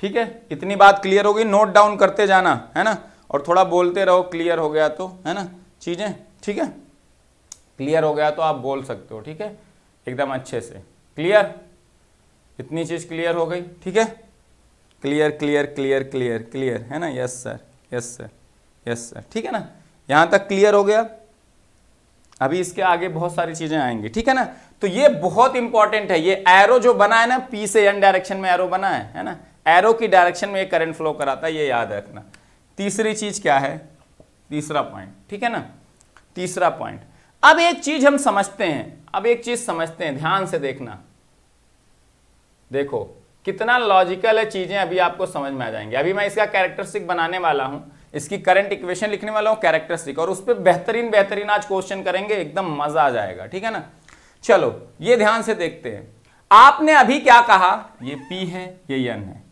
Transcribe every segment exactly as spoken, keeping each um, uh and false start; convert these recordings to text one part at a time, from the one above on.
ठीक है, इतनी बात क्लियर हो गई, नोट डाउन करते जाना है ना, और थोड़ा बोलते रहो, क्लियर हो गया तो है ना चीज़ें, ठीक है, क्लियर हो गया तो आप बोल सकते हो, ठीक है, एकदम अच्छे से। क्लियर, इतनी चीज़ क्लियर हो गई, ठीक है, clear clear clear clear clear है ना, yes sir yes sir yes sir, ठीक है ना, यहाँ तक क्लियर हो गया। अभी इसके आगे बहुत सारी चीज़ें आएंगी, ठीक है ना, तो ये बहुत इंपॉर्टेंट है। ये एरो जो बना है ना, पी से एन डायरेक्शन में एरो बना है है ना, एरो की डायरेक्शन में ये करंट फ्लो कराता है, ये याद रखना। तीसरी चीज़ क्या है, तीसरा पॉइंट, ठीक है ना, तीसरा पॉइंट। अब एक चीज़ हम समझते हैं, अब एक चीज़ समझते हैं, ध्यान से देखना, देखो कितना लॉजिकल है, चीज़ें अभी आपको समझ में आ जाएंगी। अभी मैं इसका कैरेक्टरिस्टिक बनाने वाला हूँ, इसकी करंट इक्वेशन लिखने वाला हूँ, कैरेक्टरिस्टिक, और उस पर बेहतरीन बेहतरीन आज क्वेश्चन करेंगे, एकदम मज़ा आ जाएगा, ठीक है ना। चलो ये ध्यान से देखते हैं, आपने अभी क्या कहा, ये पी है ये एन है,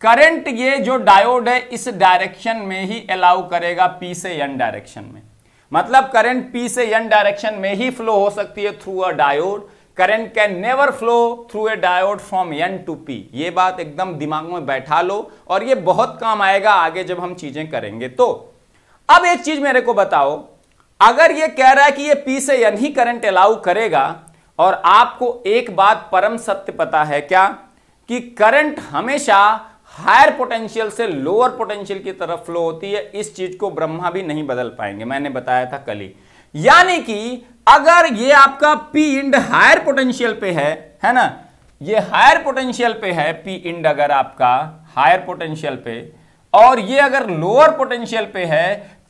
करंट ये जो डायोड है इस डायरेक्शन में ही अलाउ करेगा, पी से एन डायरेक्शन में, मतलब करंट पी से एन डायरेक्शन में ही फ्लो हो सकती है through a diode. Current can never flow through a diode from N to P, ये बात एकदम दिमाग में बैठा लो, और ये बहुत काम आएगा आगे जब हम चीजें करेंगे। तो अब एक चीज मेरे को बताओ, अगर ये कह रहा है कि ये पी से एन ही करंट अलाउ करेगा, और आपको एक बात परम सत्य पता है क्या, कि करंट हमेशा हायर पोटेंशियल से लोअर पोटेंशियल की तरफ फ्लो होती है, इस चीज को ब्रह्मा भी नहीं बदल पाएंगे, मैंने बताया था कल ही। यानी कि अगर ये आपका P इंड हायर पोटेंशियल पे है, है ना, ये हायर पोटेंशियल पे है P इंड, अगर आपका हायर पोटेंशियल पे, और ये अगर लोअर पोटेंशियल पे है,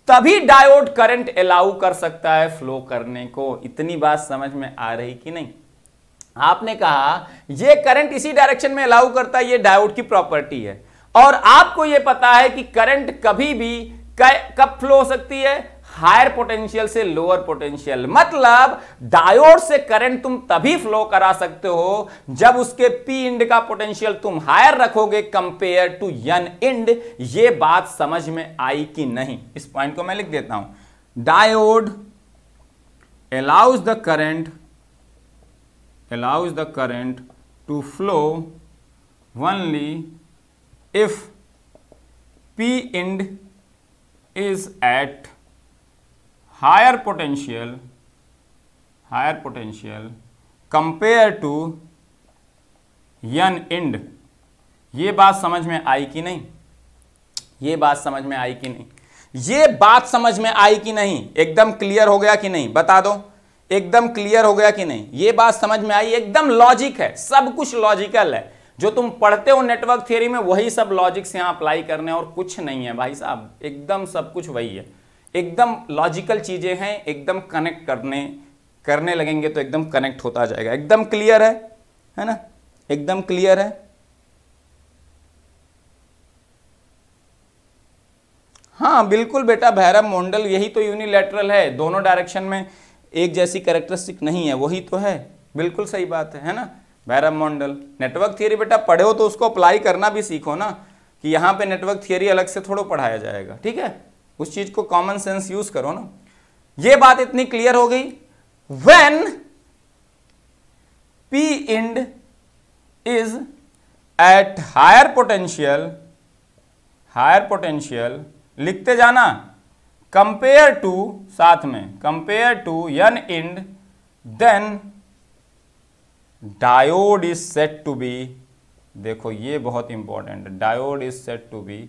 तभी डायोड करंट अलाउ कर सकता है फ्लो करने को। इतनी बात समझ में आ रही कि नहीं? आपने कहा ये करंट इसी डायरेक्शन में अलाउ करता है, ये डायोड की प्रॉपर्टी है, और आपको ये पता है कि करंट कभी भी कब फ्लो हो सकती है, हायर पोटेंशियल से लोअर पोटेंशियल। मतलब डायोड से करंट तुम तभी फ्लो करा सकते हो जब उसके पी इंड का पोटेंशियल तुम हायर रखोगे कंपेयर टू एन इंड। ये बात समझ में आई कि नहीं? इस पॉइंट को मैं लिख देता हूं, diode allows the current allows the current to flow only if p end is at higher potential higher potential compare to N end. ये बात समझ में आई कि नहीं? ये बात समझ में आई कि नहीं? ये बात समझ में आई कि नहीं? एकदम क्लियर हो गया कि नहीं? बता दो, एकदम क्लियर हो गया कि नहीं? ये बात समझ में आई? एकदम लॉजिक है, सब कुछ लॉजिकल है, जो तुम पढ़ते हो नेटवर्क थ्योरी में वही सब लॉजिक्स यहाँ अप्लाई करने और कुछ नहीं है भाई साहब, एकदम सब कुछ वही है, एकदम लॉजिकल चीज़ें हैं, एकदम कनेक्ट करने करने लगेंगे तो एकदम कनेक्ट होता जाएगा। एकदम क्लियर है, है ना, एकदम क्लियर है। हाँ बिल्कुल बेटा भैरव मोंडल, यही तो यूनिलैटरल है, दोनों डायरेक्शन में एक जैसी कैरेक्टरिस्टिक नहीं है, वही तो है, बिल्कुल सही बात है, है ना भैरव मोंडल। नेटवर्क थियरी बेटा पढ़े हो तो उसको अप्लाई करना भी सीखो ना, कि यहाँ पे नेटवर्क थियरी अलग से थोड़ा पढ़ाया जाएगा, ठीक है, उस चीज को कॉमन सेंस यूज करो ना। ये बात इतनी क्लियर हो गई, when P end is at higher potential, higher potential लिखते जाना, कंपेयर टू, साथ में compare to N end, then diode is set to be, देखो ये बहुत इंपॉर्टेंट है, diode is set to be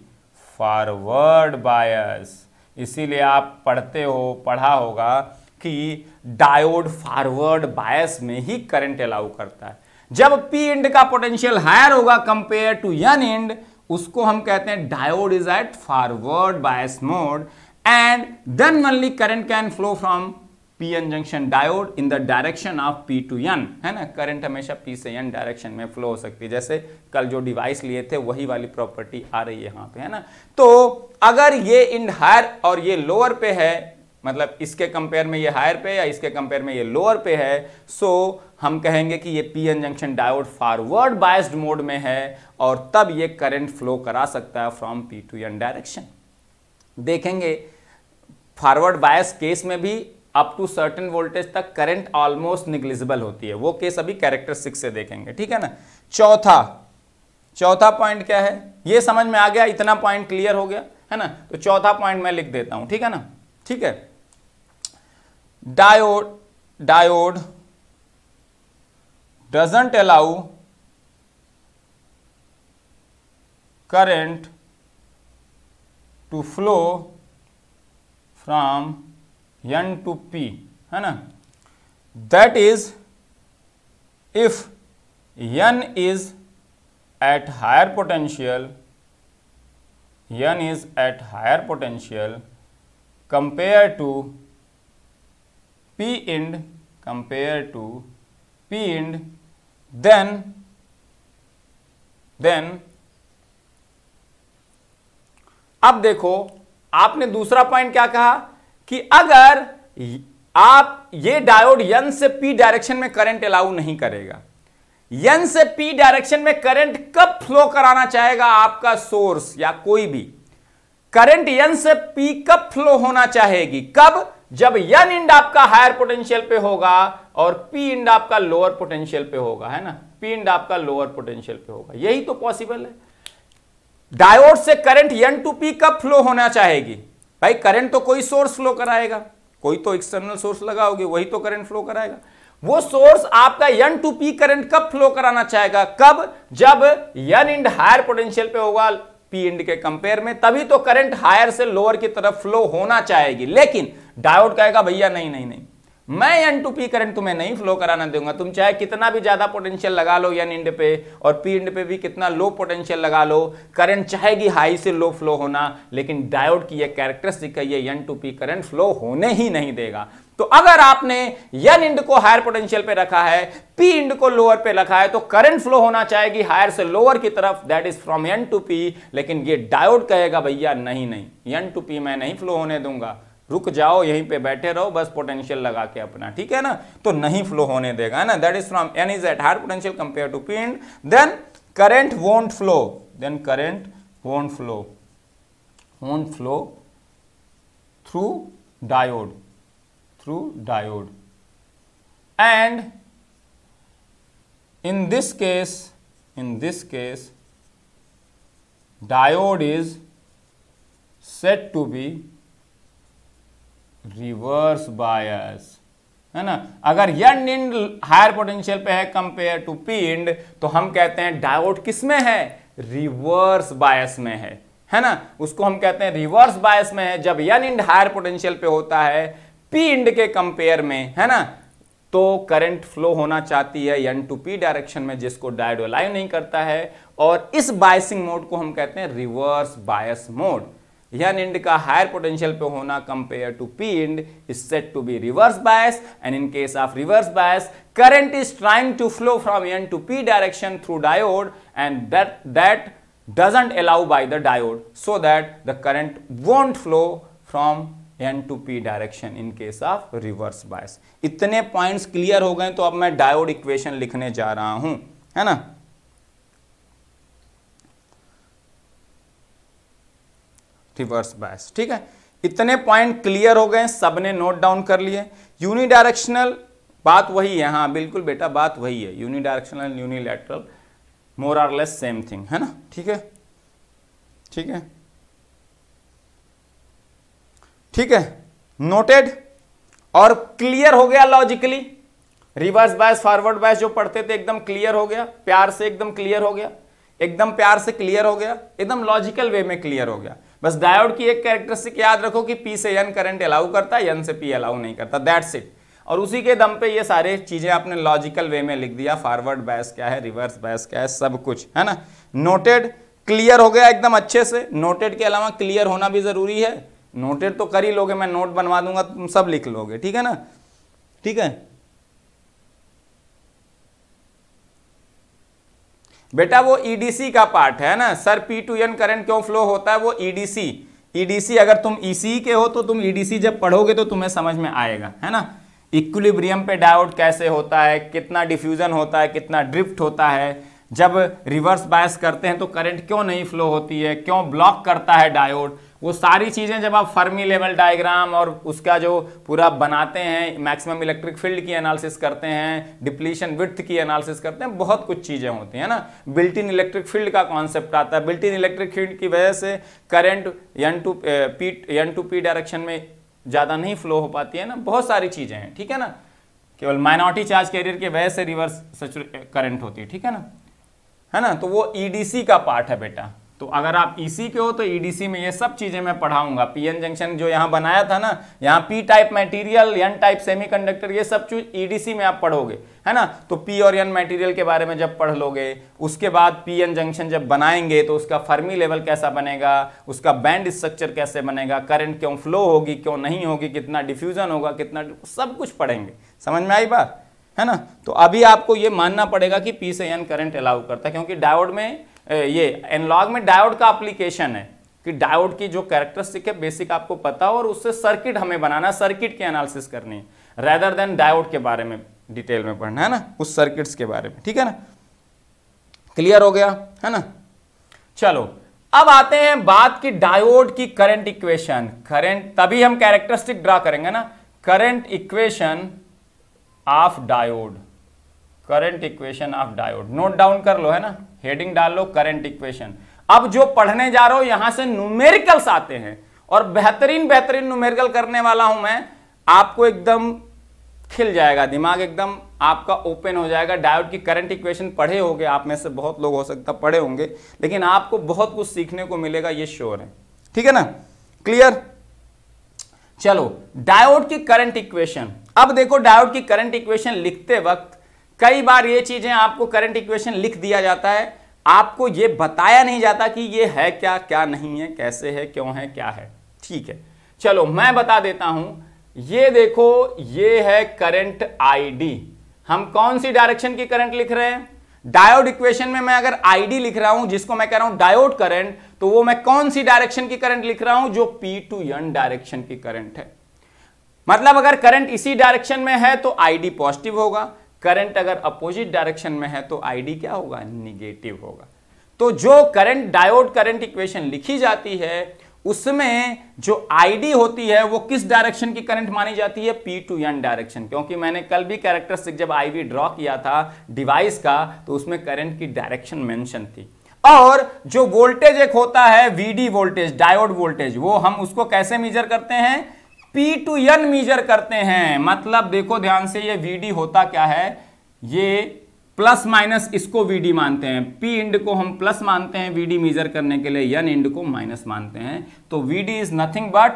forward bias. इसीलिए आप पढ़ते हो, पढ़ा होगा कि डायोड फॉरवर्ड बायस में ही करंट अलाउ करता है। जब पी इंड का पोटेंशियल हायर होगा कंपेयर टू एन इंड, उसको हम कहते हैं diode is at forward bias mode, and then only current can flow from P N junction diode in the direction of P to N, है ना, current हमेशा P से N direction में flow हो सकती है, जैसे कल जो डिवाइस लिए थे वही वाली प्रॉपर्टी आ रही है यहाँ पे, है ना। तो अगर ये इंड हायर और ये लोअर पे है, मतलब इसके कंपेयर में ये हायर पे या इसके कंपेयर में ये लोअर पे है, सो हम कहेंगे कि ये P N junction diode forward biased mode में है, और तब ये करंट फ्लो करा सकता है from P to N direction. देखेंगे फॉरवर्ड बायस केस में भी अप टू सर्टेन वोल्टेज तक करंट ऑलमोस्ट निग्लिजिबल होती है, वो केस अभी कैरेक्टरिस्टिक से देखेंगे, ठीक है ना। चौथा चौथा पॉइंट क्या है, ये समझ में आ गया, इतना पॉइंट क्लियर हो गया है ना। तो चौथा पॉइंट मैं लिख देता हूं, ठीक है ना, ठीक है। Diode diode doesn't allow current to flow from N to P, है ना, that is if N is at higher potential N is at higher potential compared to P end compared to P end then then अब देखो आपने दूसरा point क्या कहा कि अगर आप ये डायोड N से P डायरेक्शन में करंट अलाउ नहीं करेगा। N से P डायरेक्शन में करंट कब फ्लो कराना चाहेगा आपका सोर्स या कोई भी, करंट N से P कब फ्लो होना चाहेगी, कब, जब N इंड आपका हायर पोटेंशियल पे होगा और P इंड आपका लोअर पोटेंशियल पे होगा, है ना, P इंड आपका लोअर पोटेंशियल पे होगा, यही तो पॉसिबल है। डायोड से करंट N टू P कब फ्लो होना चाहेगी, भाई करंट तो कोई सोर्स फ्लो कराएगा, कोई तो एक्सटर्नल सोर्स लगा होगी, वही तो करंट फ्लो कराएगा। वो सोर्स आपका N टू P करंट कब फ्लो कराना चाहेगा, कब, जब N इंड हायर पोटेंशियल पे होगा P इंड के कंपेयर में, तभी तो करंट हायर से लोअर की तरफ फ्लो होना चाहेगी। लेकिन डायोड कहेगा भैया नहीं नहीं नहीं, मैं N टू P करंट तुम्हें नहीं फ्लो कराना दूंगा, तुम चाहे कितना भी ज्यादा पोटेंशियल लगा लो N इंड पे और P इंड पे भी कितना लो पोटेंशियल लगा लो, करंट चाहेगी हाई से लो फ्लो होना, लेकिन डायोड की ये कैरेक्टरिस्टिक है, ये N to P current flow होने ही नहीं देगा। तो अगर आपने N इंड को हायर पोटेंशियल पे रखा है, P इंड को लोअर पे रखा है, तो करंट फ्लो होना चाहेगी हायर से लोअर की तरफ, that is from N to P। लेकिन ये डायोड कहेगा भैया नहीं नहीं, N टू P मैं नहीं फ्लो होने दूंगा, रुक जाओ यहीं पे बैठे रहो बस पोटेंशियल लगा के अपना, ठीक है ना, तो नहीं फ्लो होने देगा, है ना। That is from N is at higher potential compare to P and then current won't flow then current won't flow won't flow through diode through diode and in this case in this case diode is said to be reverse bias, है ना। अगर N end higher potential पे है compare to P end, तो हम कहते हैं diode किस में है, रिवर्स बायस में है, है ना, उसको हम कहते हैं रिवर्स बायस में है। जब N इंड हायर पोटेंशियल पे होता है P इंड के कंपेयर में, है ना, तो करंट फ्लो होना चाहती है N टू P डायरेक्शन में, जिसको डायोड अलाउ नहीं करता है, और इस बायसिंग मोड को हम कहते हैं reverse bias mode. N end का हायर पोटेंशियल पे होना compare to P end is said to be reverse bias, and in case of reverse bias current is trying to flow from N to P direction through diode, and that that doesn't allow by the diode, so that the current won't flow from N to P direction in case of reverse bias. इतने points clear हो गए, तो अब मैं diode equation लिखने जा रहा हूं, है ना। रिवर्स बायस, ठीक है, इतने पॉइंट क्लियर हो गए, सबने नोट डाउन कर लिए। यूनिडायरेक्शनल, बात वही है, हाँ बिल्कुल बेटा बात वही है, unidirectional unilateral more or less same thing, है ना, ठीक है ठीक है ठीक है, नोटेड और क्लियर हो गया logically. Reverse bias forward bias जो पढ़ते थे एकदम क्लियर हो गया, प्यार से एकदम क्लियर हो गया, एकदम प्यार से क्लियर हो गया, एकदम लॉजिकल वे में क्लियर हो गया। बस डायोड की एक कैरेक्टरिस्टिक याद रखो कि P से N करंट अलाउ करता है, N से P अलाउ नहीं करता, दैट्स इट। और उसी के दम पे ये सारे चीजें आपने लॉजिकल वे में लिख दिया, फॉरवर्ड बायस क्या है, रिवर्स बायस क्या है, सब कुछ, है ना। नोटेड, क्लियर हो गया एकदम अच्छे से। नोटेड के अलावा क्लियर होना भी जरूरी है, नोटेड तो कर ही लोगे, मैं नोट बनवा दूंगा, तुम सब लिख लोगे, ठीक है ना, ठीक है बेटा। वो ईडीसी का पार्ट है ना, sir P to N current क्यों फ्लो होता है, वो ईडीसी ईडीसी अगर तुम ईसी के हो तो तुम ईडीसी जब पढ़ोगे तो तुम्हें समझ में आएगा, है ना। इक्विलिब्रियम पे डायोड कैसे होता है, कितना डिफ्यूजन होता है, कितना ड्रिफ्ट होता है, जब रिवर्स बायस करते हैं तो करंट क्यों नहीं फ्लो होती है, क्यों ब्लॉक करता है डायोड, वो सारी चीज़ें जब आप फर्मी लेवल डायग्राम और उसका जो पूरा बनाते हैं, मैक्सिमम इलेक्ट्रिक फील्ड की एनालिसिस करते हैं, डिप्लीशन विड्थ की एनालिसिस करते हैं, बहुत कुछ चीज़ें होती हैं ना। बिल्ट इन इलेक्ट्रिक फील्ड का कॉन्सेप्ट आता है, बिल्ट इन इलेक्ट्रिक फील्ड की वजह से current N to P N to P direction में ज़्यादा नहीं फ्लो हो पाती है ना, बहुत सारी चीज़ें हैं, ठीक है ना। केवल माइनॉरिटी चार्ज कैरियर के वजह से रिवर्स करंट होती है, ठीक है ना, है ना। तो वो ईडीसी का पार्ट है बेटा। तो अगर आप ईसी के हो तो ईडीसी में ये सब चीज़ें मैं पढ़ाऊंगा। पीएन जंक्शन जो यहाँ बनाया था ना, यहाँ P type material, N type semiconductor, ये सब चीज ईडीसी में आप पढ़ोगे, है ना। तो पी और एन मटेरियल के बारे में जब पढ़ लोगे, उसके बाद पीएन जंक्शन जब बनाएंगे तो उसका फर्मी लेवल कैसा बनेगा, उसका बैंड स्ट्रक्चर कैसे बनेगा, करंट क्यों फ्लो होगी, क्यों नहीं होगी, कितना डिफ्यूजन होगा, कितना, सब कुछ पढ़ेंगे। समझ में आई बात, है ना। तो अभी आपको ये मानना पड़ेगा कि पी से एन करंट अलाउ करता है, क्योंकि डायोड में, ये एनालॉग में डायोड का एप्लीकेशन है कि डायोड की जो कैरेक्टरिस्टिक है बेसिक आपको पता हो और उससे सर्किट हमें बनाना, सर्किट की एनालिसिस करनी है, रेदर देन डायोड के बारे में डिटेल में पढ़ना है ना, उस सर्किट्स के बारे में, ठीक है ना। क्लियर हो गया, है ना। चलो अब आते हैं बात की डायोड की करंट इक्वेशन। करंट तभी हम कैरेक्टरिस्टिक ड्रा करेंगे ना। Current equation of diode, current equation of diode note down कर लो, है ना, हेडिंग डाल लो, करंट इक्वेशन। अब जो पढ़ने जा रहा हूं यहां से न्यूमेरिकल्स आते हैं और बेहतरीन बेहतरीन न्यूमेरिकल करने वाला हूं मैं। आपको एकदम खिल जाएगा दिमाग, एकदम आपका ओपन हो जाएगा। डायोड की करंट इक्वेशन पढ़े होंगे आप में से बहुत लोग, हो सकता पढ़े होंगे, लेकिन आपको बहुत कुछ सीखने को मिलेगा, ये श्योर है, ठीक है ना। क्लियर। चलो डायोड की करंट इक्वेशन। अब देखो डायोड की करंट इक्वेशन लिखते वक्त कई बार ये चीजें आपको, करंट इक्वेशन लिख दिया जाता है, आपको ये बताया नहीं जाता कि ये है क्या, क्या नहीं है, कैसे है, क्यों है, क्या है, ठीक है। चलो मैं बता देता हूं। ये देखो, ये है करंट आईडी। हम कौन सी डायरेक्शन की करंट लिख रहे हैं? डायोड इक्वेशन में मैं अगर आईडी लिख रहा हूं, जिसको मैं कह रहा हूं डायोड करंट, तो वो मैं कौन सी डायरेक्शन की करंट लिख रहा हूं? जो पी टू एन डायरेक्शन की करंट है। मतलब अगर करंट इसी डायरेक्शन में है तो आईडी पॉजिटिव होगा, करंट अगर अपोजिट डायरेक्शन में है तो आईडी क्या होगा? निगेटिव होगा। तो जो करंट डायोड करंट इक्वेशन लिखी जाती है उसमें जो आईडी होती है वो किस डायरेक्शन की करंट मानी जाती है? P to N direction. क्योंकि मैंने कल भी कैरेक्टरिस्टिक जब आईवी ड्रॉ किया था डिवाइस का, तो उसमें करंट की डायरेक्शन मेंशन थी। और जो वोल्टेज एक होता है वीडी वोल्टेज, डायोड वोल्टेज, वो हम उसको कैसे मेजर करते हैं? पी टू एन मेजर करते हैं। मतलब देखो ध्यान से, ये वीडी होता क्या है? ये प्लस माइनस, इसको वीडी मानते हैं, पी इंड को हम प्लस मानते हैं वीडी मेजर करने के लिए, एन इंड को माइनस मानते हैं। तो VD is nothing but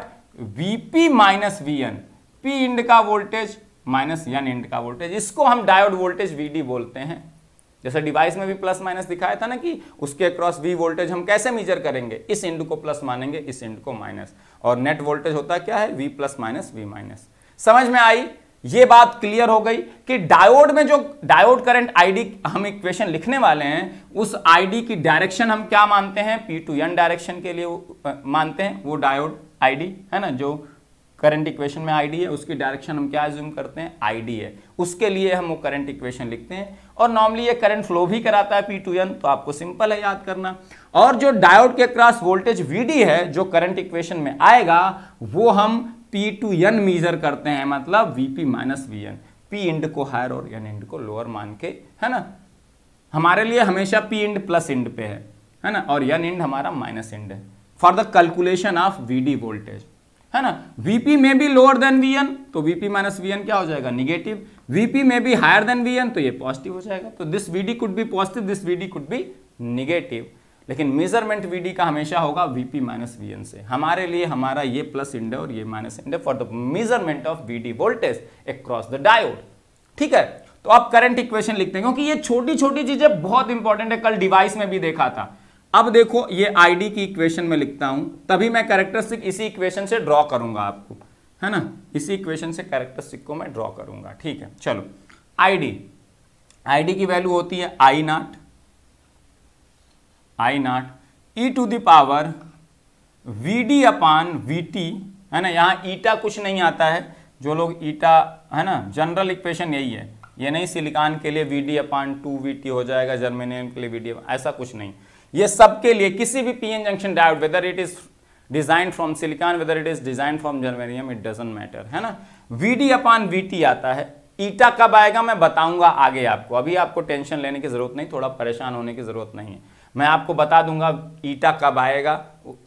VP minus V N, P end का वोल्टेज माइनस एन इंड का वोल्टेज। इसको हम डायोड वोल्टेज वीडी बोलते हैं। जैसे डिवाइस में भी प्लस माइनस दिखाया था ना, कि उसके अक्रॉस वी वोल्टेज हम कैसे मेजर करेंगे? इस इंड को प्लस मानेंगे, इस इंड को माइनस, और नेट वोल्टेज होता क्या है? V plus minus V minus. समझ में आई ये बात? क्लियर हो गई कि डायोड में जो डायोड करंट आईडी हम इक्वेशन लिखने वाले हैं, उस आईडी की डायरेक्शन हम क्या मानते हैं? पी टू एन डायरेक्शन के लिए मानते हैं। वो डायोड आईडी है ना, जो करंट इक्वेशन में आईडी है, उसकी डायरेक्शन हम क्या अज्यूम करते हैं? आईडी है, उसके लिए हम वो करंट इक्वेशन लिखते हैं। और नॉर्मली ये करंट फ्लो भी कराता है पी टू एन, तो आपको सिंपल है याद करना। और जो डायोड के क्रॉस वोल्टेज वीडी है, जो करंट इक्वेशन में आएगा, वो हम पी टू एन मेजर करते हैं। मतलब VP minus V N, P end को हायर और एन इंड को लोअर मान के, है ना। हमारे लिए हमेशा पी इंड प्लस इंड पे है, है ना, और एन इंड हमारा माइनस इंड है, for the calculation of VD voltage, है ना। वीपी में भी लोअर देन वीएन, तो वीपी माइनस वीएन क्या हो जाएगा? निगेटिव। वीपी में भी हायर देन वीएन, तो ये पॉजिटिव हो जाएगा। तो this VD could be positive, this VD could be negative, लेकिन मेजरमेंट वीडी का हमेशा होगा वीपी माइनस वीएन से। हमारे लिए हमारा ये प्लस इंड और ये minus end for the measurement of VD voltage across the diode, ठीक है। तो आप करंट इक्वेशन लिखते हैं, क्योंकि ये छोटी छोटी चीजें बहुत इंपॉर्टेंट है, कल डिवाइस में भी देखा था। अब देखो ये आईडी की इक्वेशन में लिखता हूं, तभी मैं कैरेक्टरिस्टिक इसी इक्वेशन से ड्रॉ करूंगा आपको, है ना। इसी इक्वेशन से कैरेक्टरिस्टिक को मैं ड्रॉ करूंगा, ठीक है। चलो आईडी, आईडी की वैल्यू होती है I naught, I naught E to the power V D upon V T, है ना। यहाँ ईटा कुछ नहीं आता है, जो लोग ईटा, है ना, जनरल इक्वेशन यही है, ये नहीं सिलिकॉन के लिए V D upon to V T हो जाएगा, जर्मेनियम के लिए वी डी, ऐसा कुछ नहीं। ये सब के लिए किसी भी P N junction diode, whether it is design from silicon, whether it is design from germanium, it doesn't matter, है ना। V D upon V T आता है, ईटा कब आएगा मैं बताऊंगा आगे आपको, अभी आपको टेंशन लेने की ज़रूरत नहीं, थोड़ा परेशान होने की ज़रूरत नहीं है, मैं आपको बता दूंगा ईटा कब आएगा,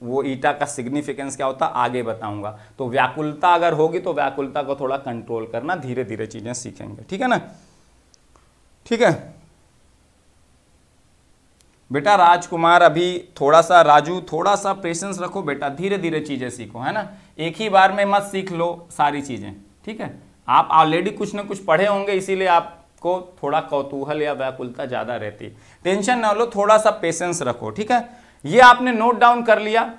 वो ईटा का सिग्निफिकेंस क्या होता आगे बताऊंगा। तो व्याकुलता अगर होगी तो व्याकुलता को थोड़ा कंट्रोल करना, धीरे धीरे चीज़ें सीखेंगे, ठीक है ना। ठीक है बेटा राजकुमार, अभी थोड़ा सा, राजू थोड़ा सा पेशेंस रखो बेटा, धीरे धीरे चीज़ें सीखो, है ना, एक ही बार में मत सीख लो सारी चीज़ें, ठीक है। आप ऑलरेडी कुछ ना कुछ पढ़े होंगे, इसीलिए आपको थोड़ा कौतूहल या व्याकुलता ज़्यादा रहती है, टेंशन ना लो, थोड़ा सा पेशेंस रखो, ठीक है। ये आपने नोट डाउन कर लिया।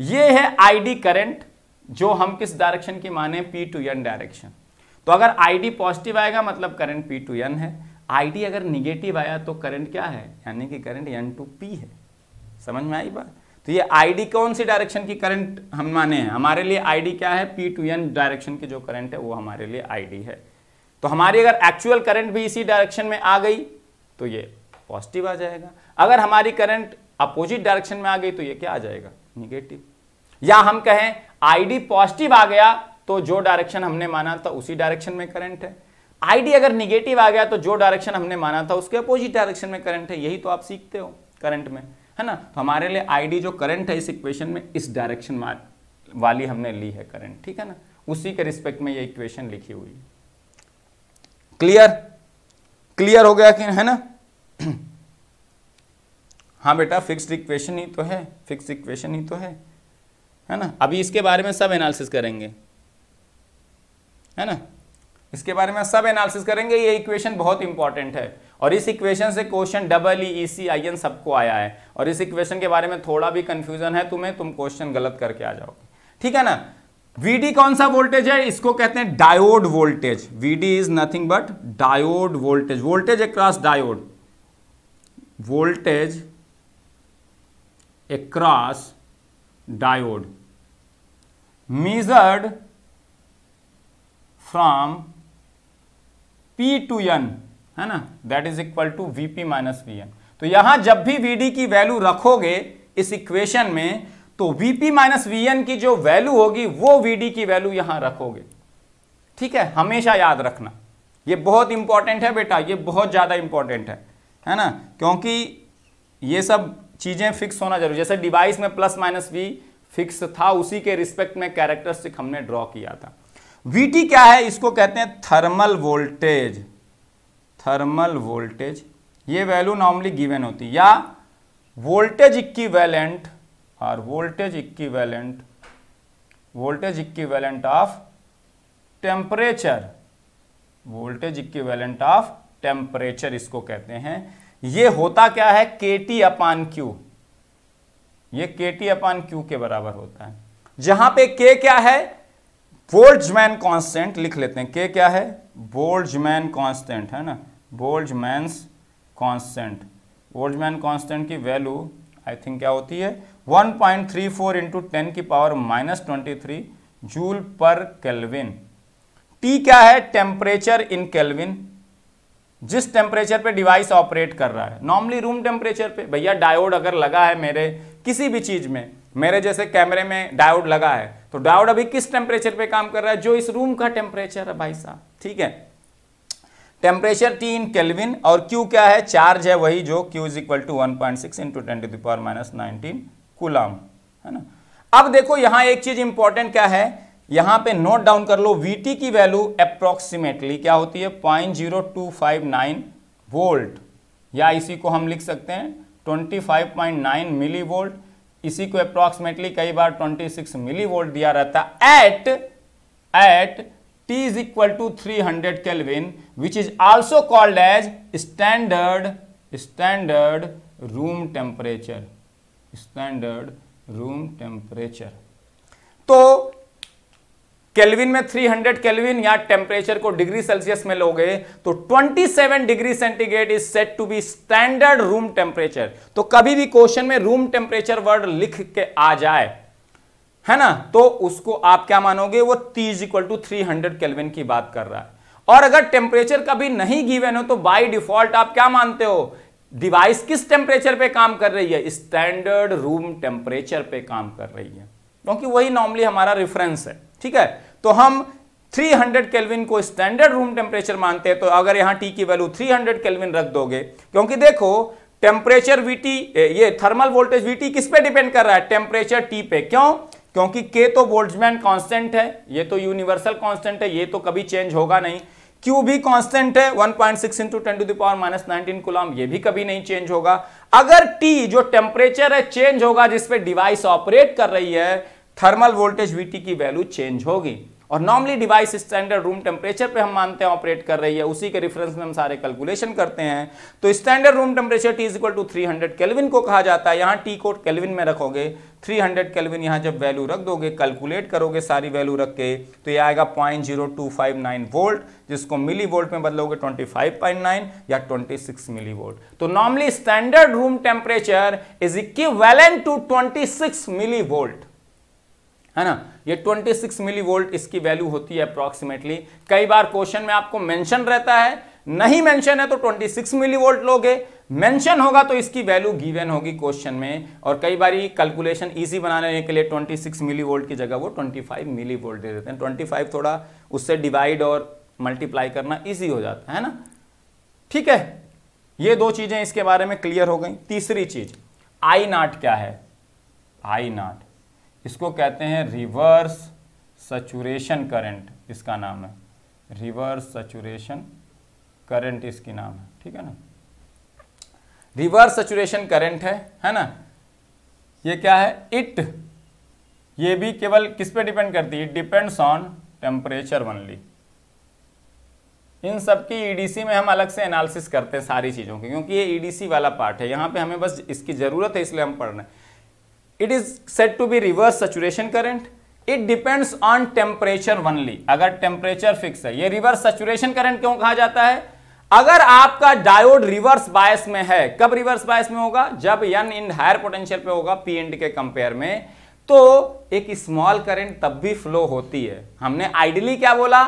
ये है आईडी करंट, जो हम किस डायरेक्शन की माने, पी टू एन डायरेक्शन। तो अगर आईडी पॉजिटिव आएगा मतलब करंट पी टू एन है, आईडी अगर निगेटिव आया तो करंट क्या है, यानी कि करंट एन टू पी है। समझ में आई बात। तो ये आईडी कौन सी डायरेक्शन की करंट हम माने हैं, हमारे लिए आईडी क्या है, पी टू एन डायरेक्शन की जो करंट है वो हमारे लिए आईडी है। तो हमारी अगर एक्चुअल करंट भी इसी डायरेक्शन में आ गई तो ये पॉजिटिव आ जाएगा, अगर हमारी करंट अपोजिट डायरेक्शन में आ गई तो ये क्या आ जाएगा, निगेटिव। या हम कहें आईडी पॉजिटिव आ गया तो जो डायरेक्शन हमने माना था उसी डायरेक्शन में करंट है, आईडी अगर निगेटिव आ गया तो जो डायरेक्शन हमने माना था उसके अपोजिट डायरेक्शन में करंट है। यही तो आप सीखते हो करंट में, है ना। तो हमारे लिए आईडी जो करंट है इस इक्वेशन में इस डायरेक्शन वाली हमने ली है करंट, ठीक है ना, उसी के रिस्पेक्ट में ये इक्वेशन लिखी हुई है। क्लियर क्लियर हो गया कि, है ना। हाँ बेटा फिक्स्ड इक्वेशन ही तो है, फिक्स्ड इक्वेशन ही तो है, है ना। अभी इसके बारे में सब एनालिसिस करेंगे, है ना, इसके बारे में सब एनालिसिस करेंगे। ये इक्वेशन बहुत इंपॉर्टेंट है और इस इक्वेशन से question double E E C I N सबको आया है, और इस इक्वेशन के बारे में थोड़ा भी कंफ्यूजन है तुम्हें, तुम क्वेश्चन गलत करके आ जाओगे, ठीक है ना। वीडी कौन सा वोल्टेज है, इसको कहते हैं diode voltage. VD is nothing but diode voltage, voltage across diode, voltage across diode measured from P to N, है ना, that is equal to V P minus V N. तो यहां जब भी वी डी की वैल्यू रखोगे इस equation में तो V P minus V N की जो वैल्यू होगी वो वी डी की वैल्यू यहां रखोगे, ठीक है, हमेशा याद रखना। ये बहुत इंपॉर्टेंट है बेटा, ये बहुत ज़्यादा इंपॉर्टेंट है, है ना, क्योंकि ये सब चीज़ें फिक्स होना जरूरी। जैसे डिवाइस में प्लस माइनस वी फिक्स था, उसी के रिस्पेक्ट में कैरेक्टरिस्टिक हमने ड्रॉ किया था। वी टी क्या है, इसको कहते हैं थर्मल वोल्टेज, थर्मल वोल्टेज। ये वैल्यू नॉर्मली गिवन होती है, या वोल्टेज इक्विवेलेंट, और voltage equivalent, voltage equivalent of temperature, voltage equivalent of temperature इसको कहते हैं। ये होता क्या है, के टी अपान क्यू, ये के टी अपान क्यू के बराबर होता है, जहां पे के क्या है, बोल्ट्जमैन कांस्टेंट लिख लेते हैं, के क्या है, बोल्ट्जमैन कांस्टेंट, है ना, बोल्ट्जमैन कांस्टेंट। बोल्ट्जमैन कांस्टेंट की वैल्यू आई थिंक क्या होती है, one point three four into ten की power minus twenty three joule per kelvin. T क्या है, टेम्परेचर इन केल्विन, जिस टेम्परेचर पे डिवाइस ऑपरेट कर रहा है, नॉर्मली रूम टेम्परेचर पे। भैया डायोड अगर लगा है मेरे किसी भी चीज़ में, मेरे जैसे कैमरे में डायोड लगा है, तो डायोड अभी किस टेम्परेचर पे काम कर रहा है, जो इस रूम का टेम्परेचर है भाई साहब, ठीक है। टेम्परेचर टी इन केल्विन, और क्यू क्या है, चार्ज है वही, जो Q is equal to one point six into ten to the power minus nineteen coulomb, है ना। अब देखो यहाँ एक चीज इंपॉर्टेंट क्या है, यहाँ पे नोट डाउन कर लो, वी टी की वैल्यू अप्रोक्सीमेटली क्या होती है, point zero two five nine volt, या इसी को हम लिख सकते हैं twenty five point nine millivolt, इसी को अप्रॉक्सीमेटली कई बार छब्बीस मिली वोल्ट दिया रहता है। At at T is equal to three hundred kelvin, which is also called as standard standard room temperature, standard room temperature. तो केल्विन में three hundred kelvin, या टेम्परेचर को डिग्री सेल्सियस में लोगे तो twenty seven degree centigrade is set to be standard room temperature. तो कभी भी क्वेश्चन में रूम टेम्परेचर वर्ड लिख के आ जाए, है ना, तो उसको आप क्या मानोगे, वो T is equal to three hundred kelvin की बात कर रहा है। और अगर टेम्परेचर कभी नहीं गिवन हो तो बाय डिफॉल्ट आप क्या मानते हो, डिवाइस किस टेम्परेचर पे काम कर रही है, स्टैंडर्ड रूम टेम्परेचर पे काम कर रही है, क्योंकि वही नॉर्मली हमारा रेफरेंस है। ठीक है, तो हम तीन सौ केल्विन को स्टैंडर्ड रूम टेम्परेचर मानते हैं। तो अगर यहां टी की वैल्यू तीन सौ केल्विन रख दोगे, क्योंकि देखो टेम्परेचर वीटी, ये थर्मल वोल्टेज वीटी किस पे डिपेंड कर रहा है, टेम्परेचर टी पे। क्यों? क्योंकि के तो बोल्ट्जमैन कांस्टेंट है, ये तो यूनिवर्सल कांस्टेंट है, ये तो कभी चेंज होगा नहीं। क्यू भी कांस्टेंट है, one point six into ten to the power minus nineteen coulomb, ये भी कभी नहीं चेंज होगा। अगर टी जो टेम्परेचर है चेंज होगा जिस पे डिवाइस ऑपरेट कर रही है, थर्मल वोल्टेज वीटी की वैल्यू चेंज होगी। और normally device standard room temperature पे हम मानते हैं ऑपरेट कर रही है, उसी के रेफरेंस में हम सारे कैलकुलेशन करते हैं। तो standard room temperature T is equal to three hundred kelvin को कहा जाता है। यहाँ टी को केल्विन में रखोगे, थ्री हंड्रेड केल्विन यहाँ जब वैल्यू रख दोगे, कैलकुलेट करोगे सारी वैल्यू रख के, तो ये आएगा point zero two five nine volt, जिसको मिली वोल्ट में बदलोगे ट्वेंटी फाइव पॉइंट नाइन या ट्वेंटी सिक्स मिली वोल्ट। तो normally standard room temperature is equivalent to twenty six milli volt, है ना। ये छब्बीस मिली वोल्ट इसकी वैल्यू होती है अप्रॉक्सीमेटली। कई बार क्वेश्चन में आपको मेंशन रहता है, नहीं मेंशन है तो छब्बीस मिली वोल्ट लोगे, मेंशन होगा तो इसकी वैल्यू गिवन होगी क्वेश्चन में। और कई बार कैलकुलेशन इजी बनाने के लिए छब्बीस मिली वोल्ट की जगह वो पच्चीस मिली वोल्ट दे देते हैं। पच्चीस थोड़ा उससे डिवाइड और मल्टीप्लाई करना ईजी हो जाता है ना। ठीक है, ये दो चीज़ें इसके बारे में क्लियर हो गई। तीसरी चीज आई नॉट क्या है, आई नॉट इसको कहते हैं रिवर्स सैचुरेशन करंट, इसका नाम है रिवर्स सैचुरेशन करंट, इसकी नाम है। ठीक है ना, रिवर्स सैचुरेशन करंट है, है ना। ये क्या है, इट, ये भी केवल किस पे डिपेंड करती है, it depends on temperature only. इन सब की ईडीसी में हम अलग से एनालिसिस करते हैं सारी चीज़ों की, क्योंकि ये ईडीसी वाला पार्ट है, यहाँ पे हमें बस इसकी ज़रूरत है इसलिए हम पढ़ रहे हैं। It is said to be reverse saturation current, it depends on temperature only. अगर टेम्परेचर फिक्स है, ये रिवर्स सैचुरेशन करंट क्यों कहा जाता है, अगर आपका डायोड रिवर्स बायस में है। कब रिवर्स बायस में होगा, जब n इन हायर पोटेंशियल पे होगा पी एंड के कंपेयर में, तो एक स्मॉल करंट तब भी फ्लो होती है। हमने आइडियली क्या बोला,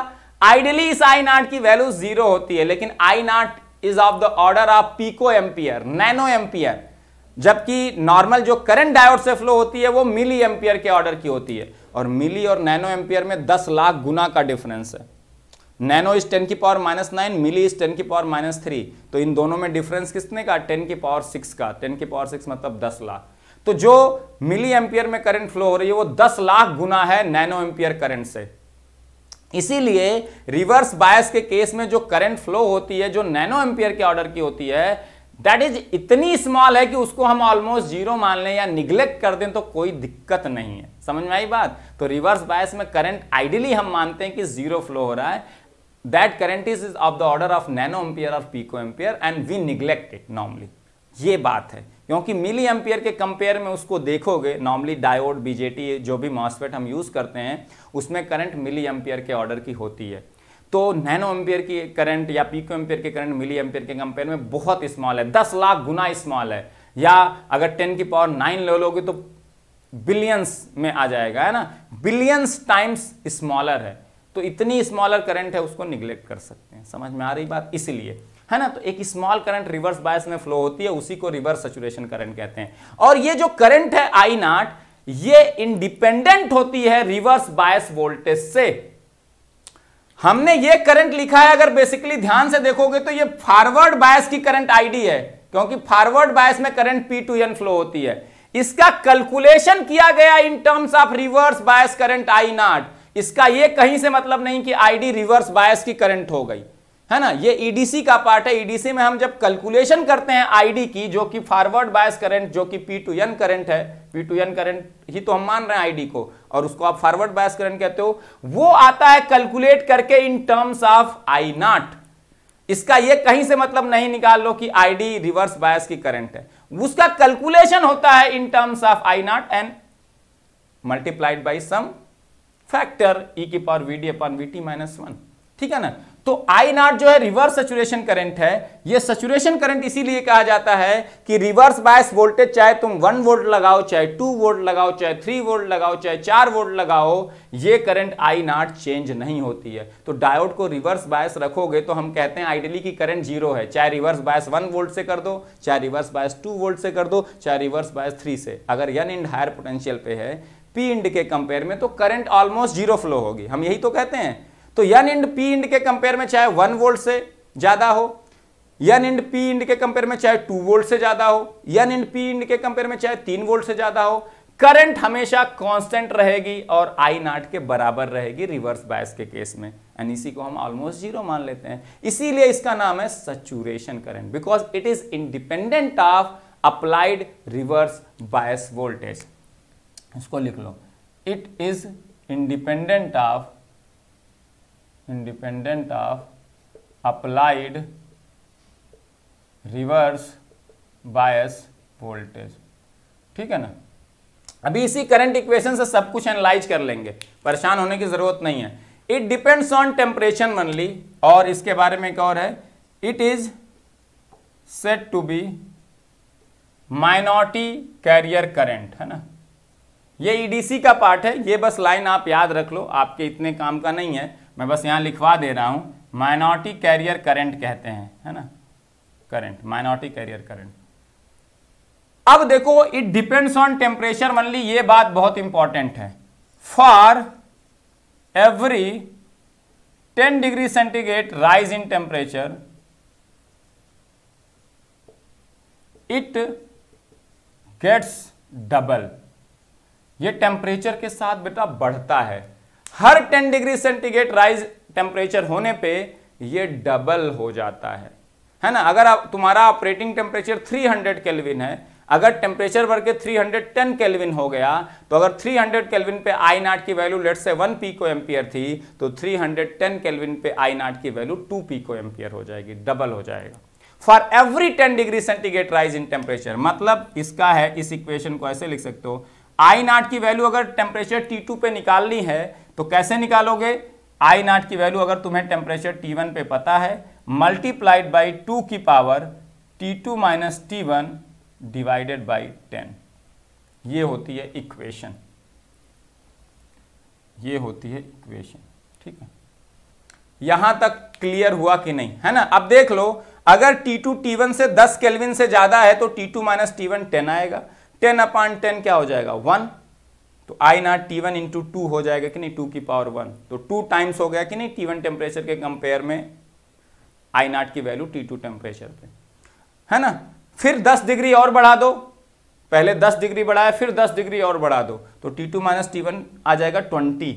आइडियली इस आई नॉट की वैल्यू जीरो होती है, लेकिन I naught is of the order of pico ampere, nano ampere, जबकि नॉर्मल जो करंट डायोड से फ्लो होती है वो मिली एम्पियर के ऑर्डर की होती है। और मिली और नैनो एम्पियर में दस लाख गुना का डिफरेंस है। नैनो इज टेन की power minus nine, milli is ten की पावर माइनस थ्री, तो इन दोनों में डिफरेंस किसने का, टेन की पावर सिक्स का। टेन की पावर सिक्स मतलब दस लाख। तो जो मिली एम्पियर में करंट फ्लो हो रही है वो दस लाख गुना है नैनो एम्पियर करंट से। इसीलिए रिवर्स बायस के केस में जो करंट फ्लो होती है जो नैनो एम्पियर के ऑर्डर की होती है, दैट इज इतनी स्मॉल है कि उसको हम ऑलमोस्ट जीरो मान लें या निगलेक्ट कर दें तो कोई दिक्कत नहीं है। समझ में आई बात। तो रिवर्स बायस में करंट आइडियली हम मानते हैं कि जीरो फ्लो हो रहा है, that current is of the order of nano ampere of pico ampere and we neglect it normally. ये बात है, क्योंकि मिली एम्पियर के कंपेयर में उसको देखोगे, नॉर्मली डायोड, बीजेटी, जो भी मॉस्फेट हम यूज करते हैं उसमें करंट मिली एम्पियर के ऑर्डर की होती है। तो नैनो एम्पियर की करंट या पीको एम्पियर के करंट मिली एम्पियर के कंपेयर में बहुत स्मॉल है, दस लाख गुना स्मॉल है। या अगर टेन की पावर नाइन ले लोगे तो बिलियंस में आ जाएगा, है ना, बिलियंस टाइम्स स्मॉलर है। तो इतनी स्मॉलर करंट है उसको निगलेक्ट कर सकते हैं। समझ में आ रही बात, इसलिए है ना। तो एक स्मॉल करंट रिवर्स बायस में फ्लो होती है, उसी को रिवर्स सैचुरेशन करंट कहते हैं। और ये जो करंट है आई नॉट, ये इंडिपेंडेंट होती है रिवर्स बायस वोल्टेज से। हमने ये करंट लिखा है, अगर बेसिकली ध्यान से देखोगे तो ये फॉरवर्ड बायस की करंट आईडी है, क्योंकि फॉरवर्ड बायस में current P to N flow होती है। इसका कैलकुलेशन किया गया in terms of reverse bias current I naught. इसका ये कहीं से मतलब नहीं कि आईडी रिवर्स बायस की करंट हो गई, है ना। ये ईडीसी का पार्ट है। ईडीसी में हम जब कैलकुलेशन करते हैं आईडी की, जो कि फॉरवर्ड बायस करंट, जो कि पी टू एन करंट है, पी टू एन करंट ही तो हम मान रहे हैं आईडी को, और उसको आप फॉरवर्ड बायस करंट कहते हो, वो आता है कैलकुलेट करके in terms of I naught. इसका ये कहीं से मतलब नहीं निकाल लो कि आईडी रिवर्स बायस की करंट है। उसका कैलकुलेशन होता है in terms of I naught and multiplied by some factor e की power V D upon V T minus one. ठीक है ना। तो आई नॉट जो है रिवर्स सैचुरेशन करंट है। ये सैचुरेशन करंट इसीलिए कहा जाता है कि रिवर्स बायस वोल्टेज चाहे तुम वन वोल्ट लगाओ, चाहे टू वोल्ट लगाओ, चाहे थ्री वोल्ट लगाओ, चाहे चार वोल्ट लगाओ, ये करंट आई नॉट चेंज नहीं होती है। तो डायोड को रिवर्स बायस रखोगे तो हम कहते हैं आइडियली की करंट जीरो है, चाहे रिवर्स बायस वन वोल्ट से कर दो, चाहे रिवर्स बायस टू वोल्ट से कर दो, चाहे रिवर्स बायस थ्री से। अगर यन इंड हायर पोटेंशियल पे है पी इंड के कंपेयर में तो करंट ऑलमोस्ट जीरो फ्लो होगी, हम यही तो कहते हैं। तो यन इंड पी इंड के कंपेयर में चाहे वन वोल्ट से ज्यादा हो, यन इंड पी इंड के कंपेयर में चाहे टू वोल्ट से ज्यादा हो, यन इंड पी इंड के कंपेयर में चाहे तीन वोल्ट से ज्यादा हो, करंट हमेशा कांस्टेंट रहेगी और आई नॉट के बराबर रहेगी रिवर्स बायस के केस में, एंड इसी को हम ऑलमोस्ट जीरो मान लेते हैं। इसीलिए इसका नाम है saturation current, because it is independent of applied reverse bias voltage. इसको लिख लो, it is independent of independent of applied reverse bias voltage, ठीक है ना। अभी इसी करंट इक्वेशन से सब कुछ एनालाइज कर लेंगे, परेशान होने की जरूरत नहीं है। It depends on temperature only, और इसके बारे में एक और है, it is said to be minority carrier current, है ना। ये ईडीसी का पार्ट है, ये बस लाइन आप याद रख लो, आपके इतने काम का नहीं है, मैं बस यहाँ लिखवा दे रहा हूँ। माइनॉरिटी कैरियर करंट कहते हैं, है ना, करंट, माइनॉरिटी कैरियर करंट। अब देखो, it depends on temperature only, ये बात बहुत इंपॉर्टेंट है। For every ten degree centigrade rise in temperature it gets double, ये टेम्परेचर के साथ बेटा बढ़ता है। हर ten degree centigrade rise temperature होने पे ये डबल हो जाता है, है ना। अगर आप, तुम्हारा ऑपरेटिंग टेम्परेचर तीन सौ केल्विन है, अगर टेम्परेचर बढ़ के तीन सौ दस केल्विन हो गया, तो अगर तीन सौ केल्विन पे आई नॉट की value let's say one pico ampere थी, तो तीन सौ दस केल्विन पे आई नॉट की वैल्यू टू पीको एम्पियर हो जाएगी, डबल हो जाएगा। For every ten degree centigrade rise in temperature, मतलब इसका है, इस इक्वेशन को ऐसे लिख सकते हो, आई नॉट की वैल्यू अगर टेम्परेचर टी टू पे निकालनी है तो कैसे निकालोगे। आई नॉट की वैल्यू अगर तुम्हें टेम्परेचर टी वन पे पता है, मल्टीप्लाइड बाई टू की power T two minus T one divided by ten, ये होती है इक्वेशन, ये होती है इक्वेशन, ठीक है। यहां तक क्लियर हुआ कि नहीं, है ना। अब देख लो, अगर टी टू टी वन से दस केल्विन से ज्यादा है तो T two minus T one ten आएगा, टेन अपॉन टेन क्या हो जाएगा, वन। तो I naught T one into two हो जाएगा कि नहीं, टू की पावर वन, तो टू टाइम्स हो गया कि नहीं टी वन टेम्परेचर के कंपेयर में आई नॉट की वैल्यू टी टू टेम्परेचर पे, है ना। फिर दस डिग्री और बढ़ा दो, पहले दस डिग्री बढ़ाया, फिर दस डिग्री और बढ़ा दो, तो T two minus T one आ जाएगा twenty,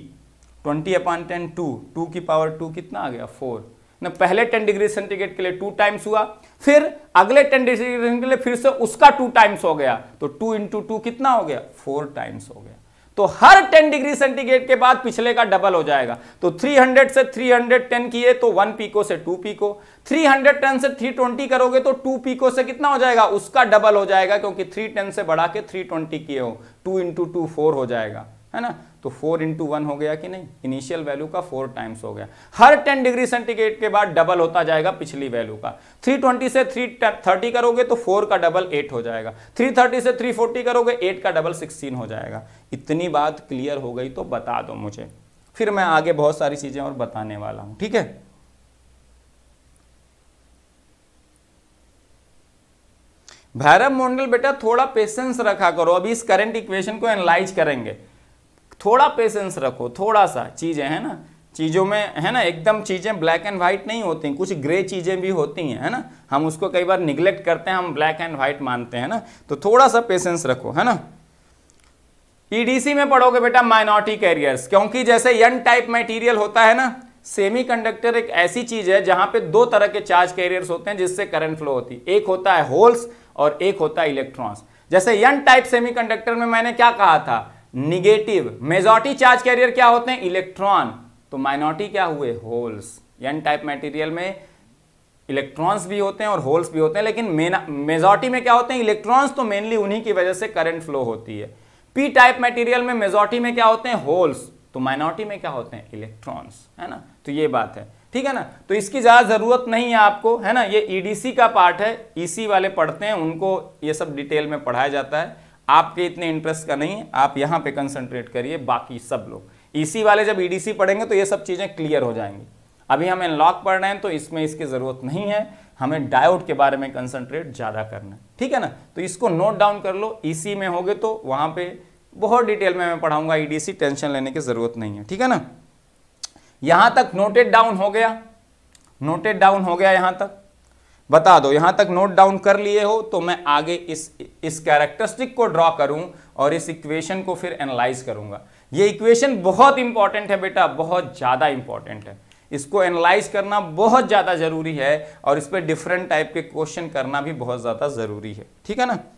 twenty upon ten two, two की पावर टू कितना आ गया, फोर ना। पहले टेन डिग्री सेंटीग्रेड के लिए टू टाइम्स हुआ, फिर अगले टेन डिग्री सेंटीग्रेड के लिए फिर से उसका टू टाइम्स हो गया, तो टू इंटू टू कितना हो गया, फोर टाइम्स हो गया। तो हर टेन डिग्री सेंटीग्रेड के बाद पिछले का डबल हो जाएगा। तो तीन सौ से तीन सौ दस किए तो वन पीको से टू पीको, तीन सौ दस से तीन सौ बीस करोगे तो टू पीको से कितना हो जाएगा, उसका डबल हो जाएगा, क्योंकि तीन सौ दस से बढ़ा के तीन सौ बीस किए हो, टू इंटू टू फोर हो जाएगा, है ना। तो फोर इंटू वन हो गया कि नहीं, इनिशियल वैल्यू का फोर टाइम्स हो गया। हर टेन डिग्री सेंटीग्रेड के बाद डबल होता जाएगा पिछली वैल्यू का। तीन सौ बीस से तीन सौ तीस करोगे तो फोर का डबल एट हो जाएगा, तीन सौ तीस से तीन सौ चालीस करोगे एट का डबल सोलह हो जाएगा। इतनी बात क्लियर हो गई तो बता दो मुझे, फिर मैं आगे बहुत सारी चीजें और बताने वाला हूं, ठीक है। भैरव मंडल बेटा थोड़ा पेशेंस रखा करो, अभी इस करंट इक्वेशन को एनालाइज करेंगे, थोड़ा पेशेंस रखो, थोड़ा सा चीज़ें, है ना, चीज़ों में, है ना, एकदम चीज़ें ब्लैक एंड वाइट नहीं होती, कुछ ग्रे चीज़ें भी होती हैं, है ना। हम उसको कई बार निगलेक्ट करते हैं, हम ब्लैक एंड वाइट मानते हैं ना, तो थोड़ा सा पेशेंस रखो, है ना। ईडीसी में पढ़ोगे बेटा माइनॉरिटी कैरियर्स, क्योंकि जैसे एन टाइप मटेरियल होता है ना, सेमीकंडक्टर एक ऐसी चीज़ है जहाँ पे दो तरह के चार्ज कैरियर्स होते हैं जिससे करंट फ्लो होती है, एक होता है होल्स और एक होता है इलेक्ट्रॉन्स। जैसे एन टाइप सेमीकंडक्टर में मैंने क्या कहा था, निगेटिव, मेजॉरिटी चार्ज कैरियर क्या होते हैं, इलेक्ट्रॉन, तो माइनॉरिटी क्या हुए, होल्स। एन टाइप मटेरियल में इलेक्ट्रॉन्स भी होते हैं और होल्स भी होते हैं, लेकिन मेजॉरिटी में क्या होते हैं, इलेक्ट्रॉन्स, तो मेनली उन्हीं की वजह से करंट फ्लो होती है। पी टाइप मटेरियल में मेजॉरिटी में क्या होते हैं, होल्स, तो माइनॉरिटी में क्या होते हैं, इलेक्ट्रॉन्स, है ना। तो ये बात है। ठीक है ना, तो इसकी ज़्यादा ज़रूरत नहीं है आपको, है ना। ये ईडीसी का पार्ट है, ईसी वाले पढ़ते हैं, उनको ये सब डिटेल में पढ़ाया जाता है, आपके इतने इंटरेस्ट का नहीं है, आप यहाँ पे कंसंट्रेट करिए। बाकी सब लोग ईसी वाले जब ईडीसी पढ़ेंगे तो ये सब चीज़ें क्लियर हो जाएंगी। अभी हम एनालॉग पढ़ रहे हैं तो इसमें इसकी ज़रूरत नहीं है, हमें डायोड के बारे में कंसंट्रेट ज़्यादा करना है, ठीक है ना। तो इसको नोट डाउन कर लो, ईसी में होगे तो वहाँ पर बहुत डिटेल में मैं पढ़ाऊँगा, ईडीसी टेंशन लेने की ज़रूरत नहीं है, ठीक है ना। यहाँ तक नोटेड डाउन हो गया, नोटेड डाउन हो गया यहाँ तक, बता दो यहाँ तक नोट डाउन कर लिए हो तो मैं आगे इस इस कैरेक्टरिस्टिक को ड्रॉ करूँ और इस इक्वेशन को फिर एनालाइज करूँगा। ये इक्वेशन बहुत इंपॉर्टेंट है बेटा, बहुत ज़्यादा इंपॉर्टेंट है, इसको एनालाइज करना बहुत ज़्यादा ज़रूरी है और इस पर डिफरेंट टाइप के क्वेश्चन करना भी बहुत ज़्यादा ज़रूरी है, ठीक है ना।